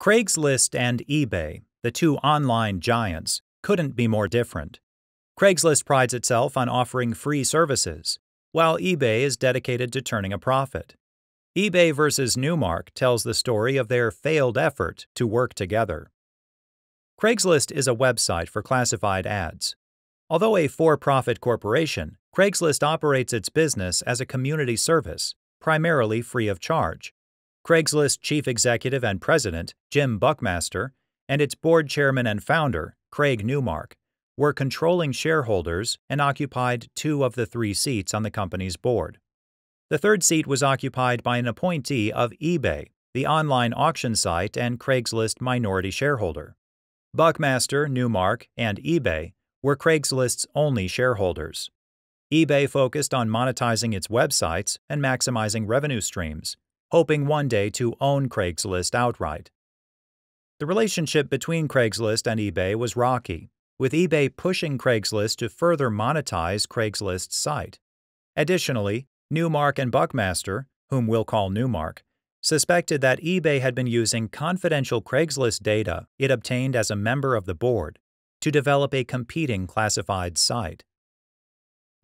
Craigslist and eBay, the two online giants, couldn't be more different. Craigslist prides itself on offering free services, while eBay is dedicated to turning a profit. eBay versus Newmark tells the story of their failed effort to work together. Craigslist is a website for classified ads. Although a for-profit corporation, Craigslist operates its business as a community service, primarily free of charge. Craigslist chief executive and president, Jim Buckmaster, and its board chairman and founder, Craig Newmark, were controlling shareholders and occupied 2 of the 3 seats on the company's board. The 3rd seat was occupied by an appointee of eBay, the online auction site and Craigslist minority shareholder. Buckmaster, Newmark, and eBay were Craigslist's only shareholders. eBay focused on monetizing its websites and maximizing revenue streams, hoping one day to own Craigslist outright. The relationship between Craigslist and eBay was rocky, with eBay pushing Craigslist to further monetize Craigslist's site. Additionally, Newmark and Buckmaster, whom we'll call Newmark, suspected that eBay had been using confidential Craigslist data it obtained as a member of the board to develop a competing classified site.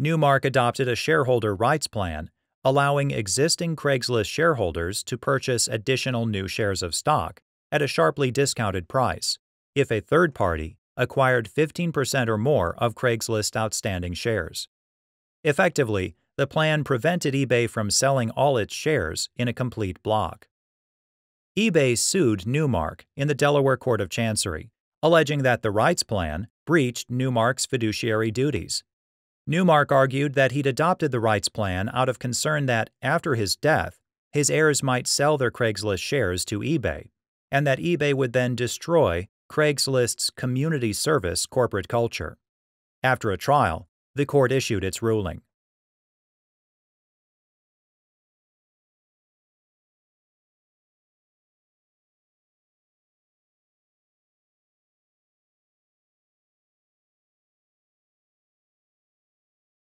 Newmark adopted a shareholder rights plan, allowing existing Craigslist shareholders to purchase additional new shares of stock at a sharply discounted price if a third party acquired 15% or more of Craigslist's outstanding shares. Effectively, the plan prevented eBay from selling all its shares in a complete block. eBay sued Newmark in the Delaware Court of Chancery, alleging that the rights plan breached Newmark's fiduciary duties. Newmark argued that he'd adopted the rights plan out of concern that, after his death, his heirs might sell their Craigslist shares to eBay, and that eBay would then destroy Craigslist's community service corporate culture. After a trial, the court issued its ruling.